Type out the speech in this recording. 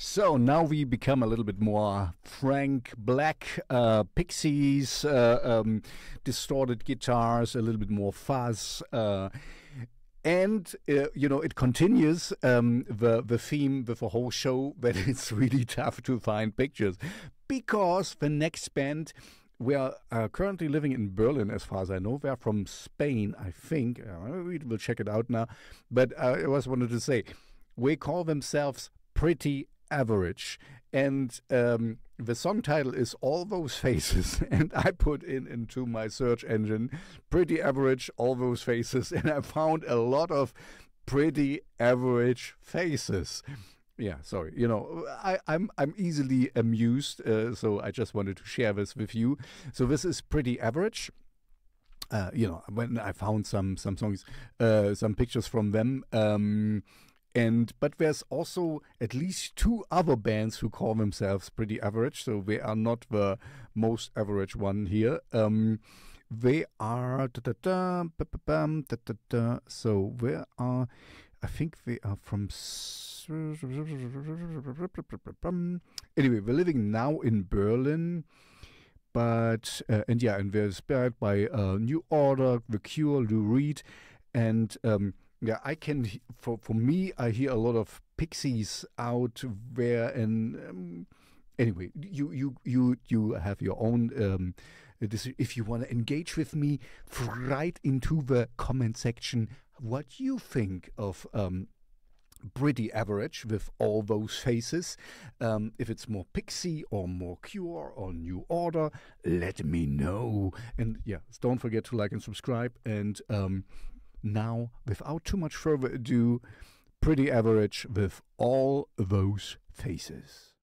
So now we become a little bit more Frank Black, Pixies, distorted guitars, a little bit more fuzz. You know, it continues the theme with a whole show that it's really tough to find pictures, because the next band, we are currently living in Berlin, as far as I know. They're from Spain, I think. We will check it out now. But I was wanted to say, they call themselves Pretty Average. And the song title is All Those Faces. And I put into my search engine, Pretty Average, All Those Faces. And I found a lot of pretty average faces. Yeah, sorry. You know, I'm easily amused, so I just wanted to share this with you. So this is Pretty Average. You know, when I found some songs, some pictures from them, but there's also at least two other bands who call themselves Pretty Average, so they are not the most average one here. They are so where are? I think they are from. Anyway, we're living now in Berlin, but and they're inspired by New Order, The Cure, Lou Reed, and yeah, I can for me, I hear a lot of Pixies out there, and anyway, you have your own. If you want to engage with me, write into the comment section what you think of Pretty Average with All Those Faces. If it's more Pixie or more Cure or New Order, let me know. And yeah, don't forget to like and subscribe. And now, without too much further ado, Pretty Average with All Those Faces.